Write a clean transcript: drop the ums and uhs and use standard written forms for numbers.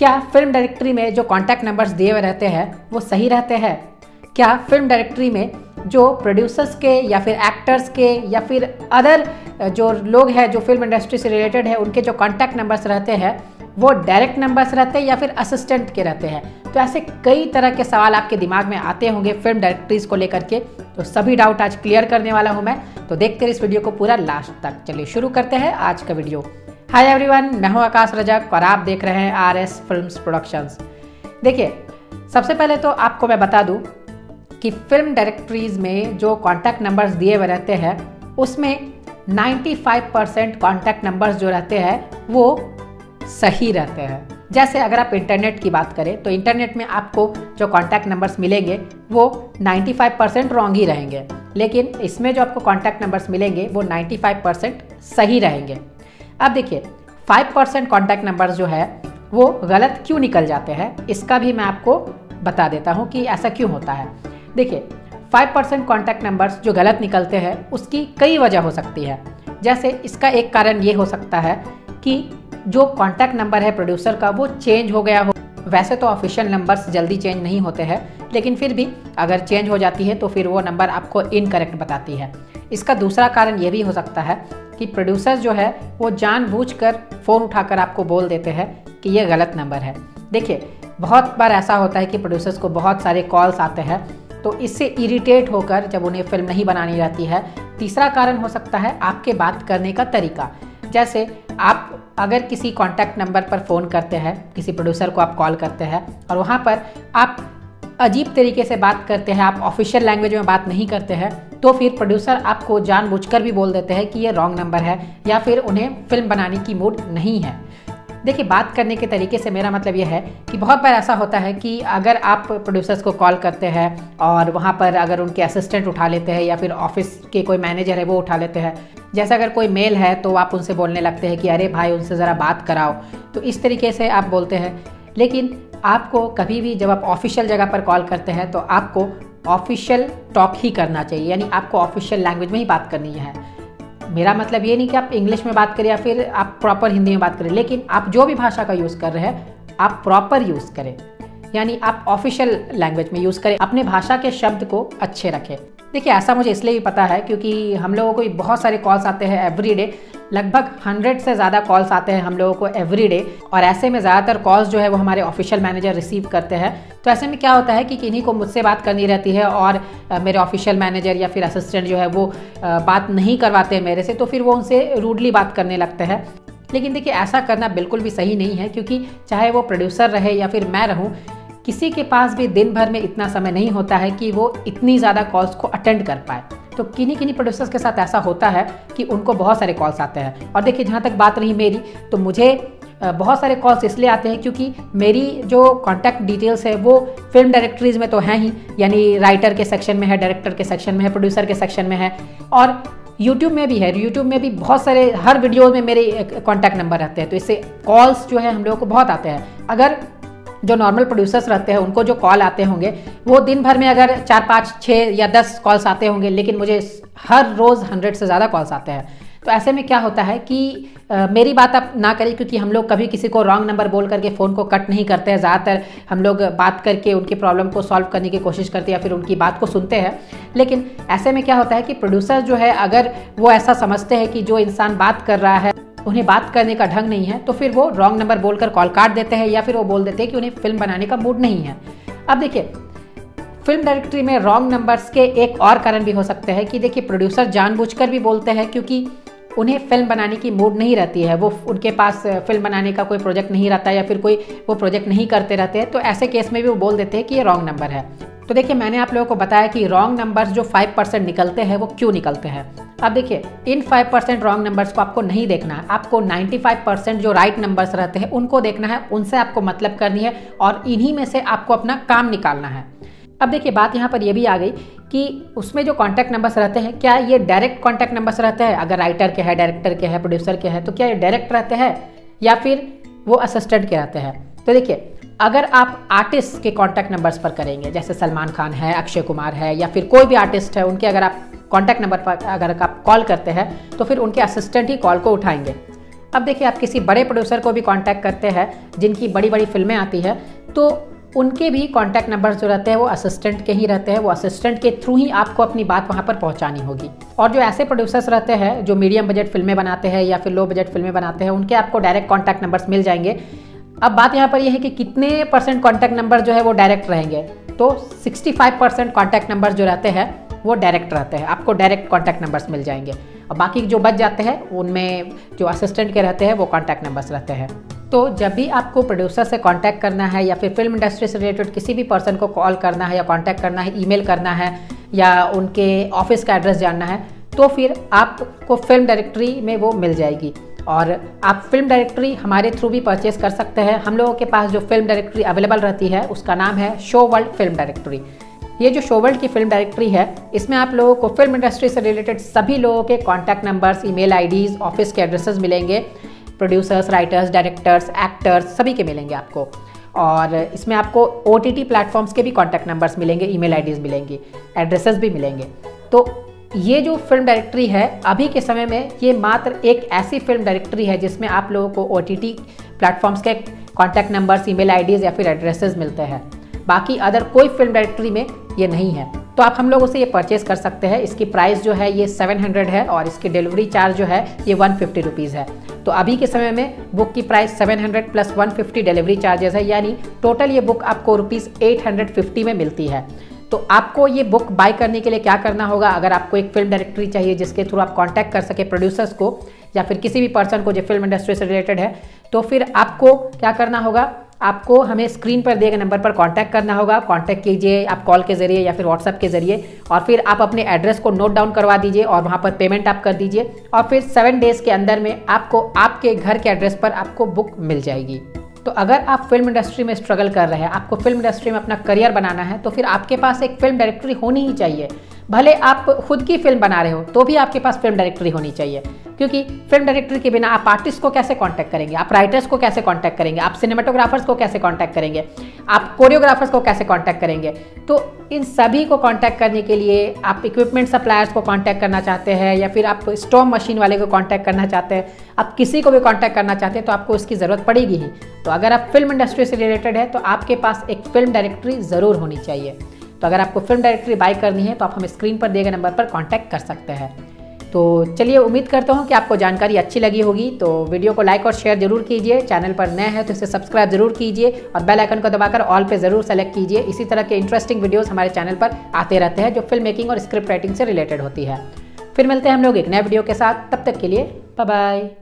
क्या film directory में जो कॉन्टैक्ट नंबर्स दिए हुए रहते हैं वो सही रहते हैं? क्या फिल्म डायरेक्टरी में जो प्रोड्यूसर्स के या फिर एक्टर्स के या फिर अदर जो लोग हैं जो फिल्म इंडस्ट्री से रिलेटेड है उनके जो कॉन्टैक्ट नंबर्स रहते हैं वो डायरेक्ट नंबर्स रहते हैं या फिर असिस्टेंट के रहते हैं? तो ऐसे कई तरह के सवाल आपके दिमाग में आते होंगे फिल्म डायरेक्टरीज को लेकर के, तो सभी डाउट आज क्लियर करने वाला हूं मैं, तो देखते रहिए इस वीडियो को पूरा लास्ट तक। चलिए शुरू करते हैं आज का वीडियो। हाय एवरीवन, मैं हूं आकाश रजक और आप देख रहे हैं आर फिल्म्स प्रोडक्शंस। देखिए, सबसे पहले तो आपको मैं बता दूँ कि फिल्म डायरेक्टरीज में जो कॉन्टैक्ट नंबर्स दिए हुए रहते हैं उसमें 95% कॉन्टैक्ट नंबर्स जो रहते हैं वो सही रहते हैं। जैसे अगर आप इंटरनेट की बात करें तो इंटरनेट में आपको जो कॉन्टैक्ट नंबर्स मिलेंगे वो 95% रॉन्ग ही रहेंगे, लेकिन इसमें जो आपको कॉन्टैक्ट नंबर्स मिलेंगे वो 95% सही रहेंगे। अब देखिए, 5% कॉन्टैक्ट नंबर्स जो है वो गलत क्यों निकल जाते हैं, इसका भी मैं आपको बता देता हूँ कि ऐसा क्यों होता है। देखिए, 5% कॉन्टैक्ट नंबर्स जो गलत निकलते हैं उसकी कई वजह हो सकती है। जैसे इसका एक कारण ये हो सकता है कि जो कॉन्टैक्ट नंबर है प्रोड्यूसर का वो चेंज हो गया हो। वैसे तो ऑफिशियल नंबर्स जल्दी चेंज नहीं होते हैं, लेकिन फिर भी अगर चेंज हो जाती है तो फिर वो नंबर आपको इनकरेक्ट बताती है। इसका दूसरा कारण ये भी हो सकता है कि प्रोड्यूसर जो है वो जानबूझकर फ़ोन उठाकर आपको बोल देते हैं कि ये गलत नंबर है। देखिए, बहुत बार ऐसा होता है कि प्रोड्यूसर्स को बहुत सारे कॉल्स आते हैं, तो इससे इरिटेट होकर जब उन्हें फिल्म नहीं बनानी रहती है। तीसरा कारण हो सकता है आपके बात करने का तरीका। जैसे आप अगर किसी कॉन्टैक्ट नंबर पर फ़ोन करते हैं, किसी प्रोड्यूसर को आप कॉल करते हैं और वहाँ पर आप अजीब तरीके से बात करते हैं, आप ऑफिशियल लैंग्वेज में बात नहीं करते हैं, तो फिर प्रोड्यूसर आपको जानबूझकर भी बोल देते हैं कि ये रॉन्ग नंबर है या फिर उन्हें फिल्म बनाने की मूड नहीं है। देखिए, बात करने के तरीके से मेरा मतलब यह है कि बहुत बार ऐसा होता है कि अगर आप प्रोड्यूसर्स को कॉल करते हैं और वहाँ पर अगर उनके असिस्टेंट उठा लेते हैं या फिर ऑफिस के कोई मैनेजर है वो उठा लेते हैं, जैसे अगर कोई मेल है तो आप उनसे बोलने लगते हैं कि अरे भाई उनसे ज़रा बात कराओ, तो इस तरीके से आप बोलते हैं। लेकिन आपको कभी भी जब आप ऑफिशियल जगह पर कॉल करते हैं तो आपको ऑफिशियल टॉक ही करना चाहिए, यानी आपको ऑफिशियल लैंग्वेज में ही बात करनी है। मेरा मतलब ये नहीं कि आप इंग्लिश में बात करें या फिर आप प्रॉपर हिंदी में बात करें, लेकिन आप जो भी भाषा का यूज़ कर रहे हैं आप प्रॉपर यूज़ करें, यानी आप ऑफिशियल लैंग्वेज में यूज़ करें, अपने भाषा के शब्द को अच्छे रखें। देखिए, ऐसा मुझे इसलिए भी पता है क्योंकि हम लोगों को बहुत सारे कॉल्स आते हैं एवरी डे, लगभग 100 से ज़्यादा कॉल्स आते हैं हम लोगों को एवरी डे, और ऐसे में ज़्यादातर कॉल्स जो है वो हमारे ऑफिशियल मैनेजर रिसीव करते हैं। तो ऐसे में क्या होता है कि किन्हीं को मुझसे बात करनी रहती है और मेरे ऑफिशियल मैनेजर या फिर असिस्टेंट जो है वो बात नहीं करवाते हैं मेरे से, तो फिर वो उनसे रूडली बात करने लगते हैं। लेकिन देखिए, ऐसा करना बिल्कुल भी सही नहीं है, क्योंकि चाहे वो प्रोड्यूसर रहे या फिर मैं रहूँ, किसी के पास भी दिन भर में इतना समय नहीं होता है कि वो इतनी ज़्यादा कॉल्स को अटेंड कर पाए। तो किन्हीं प्रोड्यूसर्स के साथ ऐसा होता है कि उनको बहुत सारे कॉल्स आते हैं। और देखिए, जहाँ तक बात रही मेरी, तो मुझे बहुत सारे कॉल्स इसलिए आते हैं क्योंकि मेरी जो कॉन्टैक्ट डिटेल्स है वो फिल्म डायरेक्टरीज में तो हैं ही, यानी राइटर के सेक्शन में है, डायरेक्टर के सेक्शन में है, प्रोड्यूसर के सेक्शन में है, और यूट्यूब में भी है। यूट्यूब में भी बहुत सारे हर वीडियो में मेरे कॉन्टैक्ट नंबर रहते हैं, तो इससे कॉल्स जो है हम लोगों को बहुत आते हैं। अगर जो नॉर्मल प्रोड्यूसर्स रहते हैं उनको जो कॉल आते होंगे वो दिन भर में अगर 4, 5, 6 या 10 कॉल्स आते होंगे, लेकिन मुझे हर रोज़ 100 से ज़्यादा कॉल्स आते हैं। तो ऐसे में क्या होता है कि मेरी बात आप ना करें, क्योंकि हम लोग कभी किसी को रॉन्ग नंबर बोल करके फ़ोन को कट नहीं करते हैं। ज़्यादातर हम लोग बात करके उनकी प्रॉब्लम को सॉल्व करने की कोशिश करते हैं या फिर उनकी बात को सुनते हैं। लेकिन ऐसे में क्या होता है कि प्रोड्यूसर जो है अगर वो ऐसा समझते हैं कि जो इंसान बात कर रहा है उन्हें बात करने का ढंग नहीं है, तो फिर वो रॉन्ग नंबर बोलकर कॉल काट देते हैं या फिर वो बोल देते हैं कि उन्हें फिल्म बनाने का मूड नहीं है। अब देखिए, फिल्म डायरेक्टरी में रॉन्ग नंबर्स के एक और कारण भी हो सकते हैं कि देखिए, प्रोड्यूसर जानबूझकर भी बोलते हैं क्योंकि उन्हें फिल्म बनाने की मूड नहीं रहती है, वो उनके पास फिल्म बनाने का कोई प्रोजेक्ट नहीं रहता या फिर कोई वो प्रोजेक्ट नहीं करते रहते हैं, तो ऐसे केस में भी वो बोल देते हैं कि ये रॉन्ग नंबर है। तो देखिए, मैंने आप लोगों को बताया कि रॉन्ग नंबर्स जो 5% निकलते हैं वो क्यों निकलते हैं। अब देखिए, इन 5% रॉन्ग नंबर्स को आपको नहीं देखना है, आपको 95% जो राइट नंबर्स रहते हैं उनको देखना है, उनसे आपको मतलब करनी है और इन्हीं में से आपको अपना काम निकालना है। अब देखिए, बात यहाँ पर यह भी आ गई कि उसमें जो कॉन्टैक्ट नंबर्स रहते हैं क्या ये डायरेक्ट कॉन्टैक्ट नंबर्स रहते हैं? अगर राइटर के है, डायरेक्टर के है, प्रोड्यूसर के है, तो क्या ये डायरेक्ट रहते हैं या फिर वो असिस्टेंट के रहते हैं? तो देखिए, अगर आप आर्टिस्ट के कॉन्टैक्ट नंबर्स पर करेंगे, जैसे सलमान खान है, अक्षय कुमार है या फिर कोई भी आर्टिस्ट है, उनके अगर आप कॉन्टैक्ट नंबर पर अगर आप कॉल करते हैं तो फिर उनके असिस्टेंट ही कॉल को उठाएंगे। अब देखिए, आप किसी बड़े प्रोड्यूसर को भी कांटेक्ट करते हैं जिनकी बड़ी बड़ी फिल्में आती है, तो उनके भी कांटेक्ट नंबर्स जो रहते हैं वो असिस्टेंट के ही रहते हैं, वो असिस्टेंट के थ्रू ही आपको अपनी बात वहाँ पर पहुँचानी होगी। और जो ऐसे प्रोड्यूसर्स रहते हैं जो मीडियम बजट फिल्में बनाते हैं या फिर लो बजट फिल्में बनाते हैं, उनके आपको डायरेक्ट कॉन्टैक्ट नंबर्स मिल जाएंगे। अब बात यहाँ पर यह है कि कितने परसेंट कॉन्टैक्ट नंबर जो है वो डायरेक्ट रहेंगे, तो 65% कॉन्टैक्ट नंबर जो रहते हैं वो डायरेक्ट रहते हैं, आपको डायरेक्ट कॉन्टैक्ट नंबर्स मिल जाएंगे। और बाकी जो बच जाते हैं उनमें जो असिस्टेंट के रहते हैं वो कॉन्टैक्ट नंबर्स रहते हैं। तो जब भी आपको प्रोड्यूसर से कांटेक्ट करना है या फिर फिल्म इंडस्ट्री से रिलेटेड किसी भी पर्सन को कॉल करना है या कांटेक्ट करना है, ईमेल करना है या उनके ऑफिस का एड्रेस जानना है, तो फिर आपको फिल्म डायरेक्टरी में वो मिल जाएगी। और आप फिल्म डायरेक्टरी हमारे थ्रू भी परचेस कर सकते हैं। हम लोगों के पास जो फिल्म डायरेक्टरी अवेलेबल रहती है उसका नाम है शो वर्ल्ड फिल्म डायरेक्टरी। ये जो शो वर्ल्ड की फिल्म डायरेक्टरी है, इसमें आप लोगों को फिल्म इंडस्ट्री से रिलेटेड सभी लोगों के contact numbers, email IDs, office के एड्रेसेस मिलेंगे। प्रोड्यूसर्स, राइटर्स, डायरेक्टर्स, एक्टर्स सभी के मिलेंगे आपको। और इसमें आपको OTT प्लेटफॉर्म्स के भी कॉन्टैक्ट नंबर्स मिलेंगे, ईमेल आईडीज़ मिलेंगी, एड्रेसेस भी मिलेंगे। तो ये जो फिल्म डायरेक्टरी है अभी के समय में, ये मात्र एक ऐसी फिल्म डायरेक्टरी है जिसमें आप लोगों को OTT प्लेटफॉर्म्स के कॉन्टैक्ट नंबर्स, ईमेल आईडीज़ या फिर एड्रेसेस मिलते हैं। बाकी अदर कोई फिल्म डायरेक्टरी में ये नहीं है। तो आप हम लोगों से ये परचेस कर सकते हैं। इसकी प्राइस जो है ये 700 है और इसकी डिलीवरी चार्ज जो है ये 150 रुपीज़ है। तो अभी के समय में बुक की प्राइस 700 प्लस 150 डिलीवरी चार्जेस है, यानी टोटल ये बुक आपको रुपीज़ 850 में मिलती है। तो आपको ये बुक बाय करने के लिए क्या करना होगा? अगर आपको एक फिल्म डायरेक्टरी चाहिए जिसके थ्रू आप कांटेक्ट कर सके प्रोड्यूसर्स को या फिर किसी भी पर्सन को जो फिल्म इंडस्ट्री से रिलेटेड है, तो फिर आपको क्या करना होगा? आपको हमें स्क्रीन पर दिए गए नंबर पर कांटेक्ट करना होगा। कांटेक्ट कीजिए आप कॉल के ज़रिए या फिर व्हाट्सएप के ज़रिए, और फिर आप अपने एड्रेस को नोट डाउन करवा दीजिए और वहाँ पर पेमेंट आप कर दीजिए। और फिर 7 डेज़ के अंदर में आपको आपके घर के एड्रेस पर आपको बुक मिल जाएगी। तो अगर आप फिल्म इंडस्ट्री में स्ट्रगल कर रहे हैं, आपको फिल्म इंडस्ट्री में अपना करियर बनाना है, तो फिर आपके पास एक फिल्म डायरेक्टरी होनी ही चाहिए। भले आप खुद की फिल्म बना रहे हो तो भी आपके पास फिल्म डायरेक्टरी होनी चाहिए, क्योंकि फिल्म डायरेक्टरी के बिना आप आर्टिस्ट को कैसे कांटेक्ट करेंगे, आप राइटर्स को कैसे कांटेक्ट करेंगे, आप सिनेमाटोग्राफर्स को कैसे कांटेक्ट करेंगे, आप कोरियोग्राफर्स को कैसे कांटेक्ट करेंगे। तो इन सभी को कांटेक्ट करने के लिए आप इक्विपमेंट सप्लायर्स को कांटेक्ट करना चाहते हैं या फिर आप स्टॉम मशीन वाले को कांटेक्ट करना चाहते हैं, आप किसी को भी कांटेक्ट करना चाहते हैं, तो आपको इसकी ज़रूरत पड़ेगी ही। तो अगर आप फिल्म इंडस्ट्री से रिलेटेड है तो आपके पास एक फिल्म डायरेक्टरी ज़रूर होनी चाहिए। तो अगर आपको फिल्म डायरेक्टरी बाय करनी है तो आप हमें स्क्रीन पर दिए गए नंबर पर कांटेक्ट कर सकते हैं। तो चलिए, उम्मीद करता हूँ कि आपको जानकारी अच्छी लगी होगी। तो वीडियो को लाइक और शेयर जरूर कीजिए। चैनल पर नए हैं तो इसे सब्सक्राइब जरूर कीजिए और बेल आइकन को दबाकर ऑल पे ज़रूर सेलेक्ट कीजिए। इसी तरह के इंटरेस्टिंग वीडियोस हमारे चैनल पर आते रहते हैं जो फिल्म मेकिंग और स्क्रिप्ट राइटिंग से रिलेटेड होती है। फिर मिलते हैं हम लोग एक नए वीडियो के साथ। तब तक के लिए बाय बाय।